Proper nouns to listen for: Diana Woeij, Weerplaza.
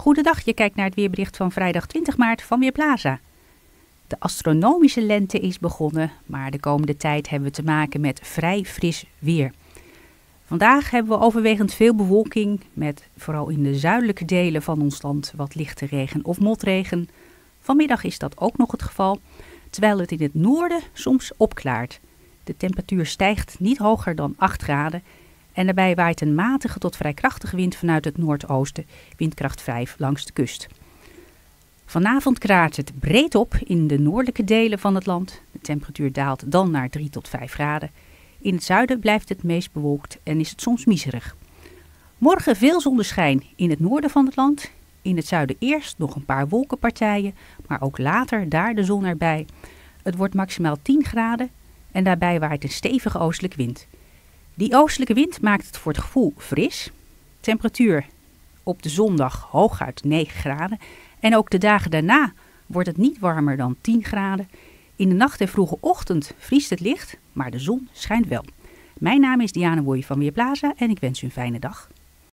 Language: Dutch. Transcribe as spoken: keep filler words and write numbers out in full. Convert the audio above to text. Goedendag, je kijkt naar het weerbericht van vrijdag twintig maart van Weerplaza. De astronomische lente is begonnen, maar de komende tijd hebben we te maken met vrij fris weer. Vandaag hebben we overwegend veel bewolking, met vooral in de zuidelijke delen van ons land wat lichte regen of motregen. Vanmiddag is dat ook nog het geval, terwijl het in het noorden soms opklaart. De temperatuur stijgt niet hoger dan acht graden en daarbij waait een matige tot vrij krachtige wind vanuit het noordoosten, windkracht vijf langs de kust. Vanavond kraart het breed op in de noordelijke delen van het land. De temperatuur daalt dan naar drie tot vijf graden. In het zuiden blijft het meest bewolkt en is het soms miezerig. Morgen veel zonneschijn in het noorden van het land. In het zuiden eerst nog een paar wolkenpartijen, maar ook later daar de zon erbij. Het wordt maximaal tien graden en daarbij waait een stevige oostelijke wind. Die oostelijke wind maakt het voor het gevoel fris. Temperatuur op de zondag hooguit negen graden. En ook de dagen daarna wordt het niet warmer dan tien graden. In de nacht en vroege ochtend vriest het licht, maar de zon schijnt wel. Mijn naam is Diana Woeij van Weerplaza en ik wens u een fijne dag.